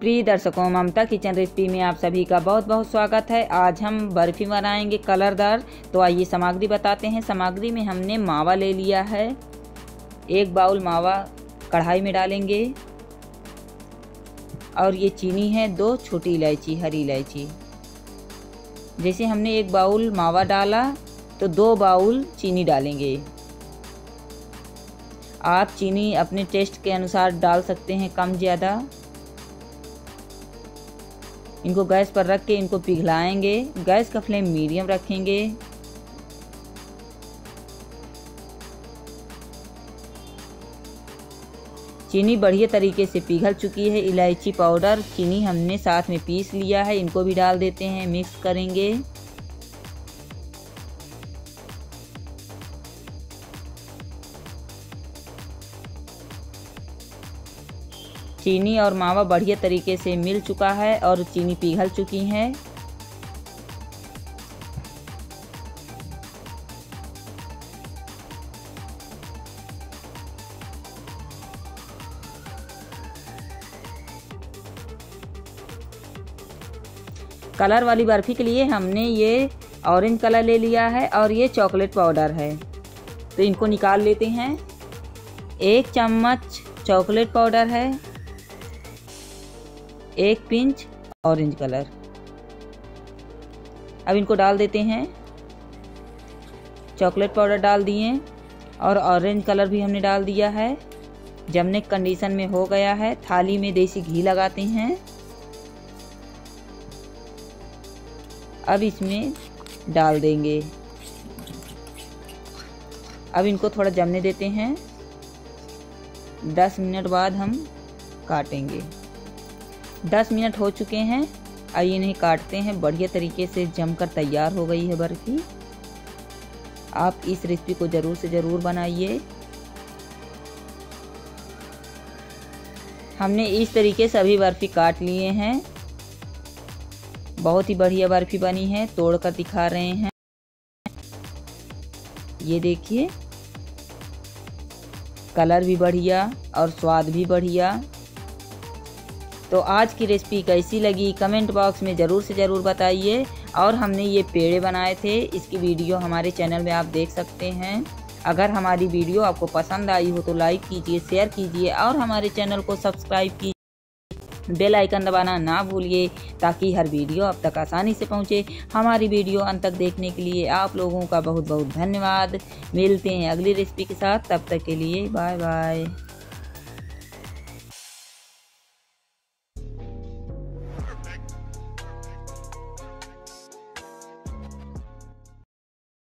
प्रिय दर्शकों, ममता kitchen recipe में आप सभी का बहुत बहुत स्वागत है। आज हम बर्फी बनाएंगे कलरदार। तो आइए सामग्री बताते हैं। सामग्री में हमने मावा ले लिया है। एक बाउल मावा कढ़ाई में डालेंगे और ये चीनी है, दो छोटी इलायची, हरी इलायची। जैसे हमने एक बाउल मावा डाला तो दो बाउल चीनी डालेंगे। आप चीनी अपने टेस्ट के अनुसार डाल सकते हैं, कम ज़्यादा। इनको गैस पर रख के इनको पिघलाएंगे। गैस का फ्लेम मीडियम रखेंगे। चीनी बढ़िया तरीके से पिघल चुकी है। इलायची पाउडर, चीनी हमने साथ में पीस लिया है, इनको भी डाल देते हैं, मिक्स करेंगे। चीनी और मावा बढ़िया तरीके से मिल चुका है और चीनी पिघल चुकी है। कलर वाली बर्फी के लिए हमने ये ऑरेंज कलर ले लिया है और ये चॉकलेट पाउडर है। तो इनको निकाल लेते हैं। एक चम्मच चॉकलेट पाउडर है, एक पिंच ऑरेंज कलर। अब इनको डाल देते हैं। चॉकलेट पाउडर डाल दिए और ऑरेंज कलर भी हमने डाल दिया है। जमने कंडीशन में हो गया है। थाली में देसी घी लगाते हैं। अब इसमें डाल देंगे। अब इनको थोड़ा जमने देते हैं। 10 मिनट बाद हम काटेंगे। 10 मिनट हो चुके हैं। आइए इन्हें काटते हैं। बढ़िया तरीके से जमकर तैयार हो गई है बर्फी। आप इस रेसिपी को ज़रूर से ज़रूर बनाइए। हमने इस तरीके से सभी बर्फी काट लिए हैं। बहुत ही बढ़िया बर्फी बनी है। तोड़कर दिखा रहे हैं, ये देखिए। कलर भी बढ़िया और स्वाद भी बढ़िया। तो आज की रेसिपी कैसी लगी कमेंट बॉक्स में ज़रूर से ज़रूर बताइए। और हमने ये पेड़े बनाए थे, इसकी वीडियो हमारे चैनल में आप देख सकते हैं। अगर हमारी वीडियो आपको पसंद आई हो तो लाइक कीजिए, शेयर कीजिए और हमारे चैनल को सब्सक्राइब कीजिए। बेल आइकन दबाना ना भूलिए ताकि हर वीडियो आप तक आसानी से पहुँचे। हमारी वीडियो अंत तक देखने के लिए आप लोगों का बहुत बहुत धन्यवाद। मिलते हैं अगली रेसिपी के साथ। तब तक के लिए बाय बाय।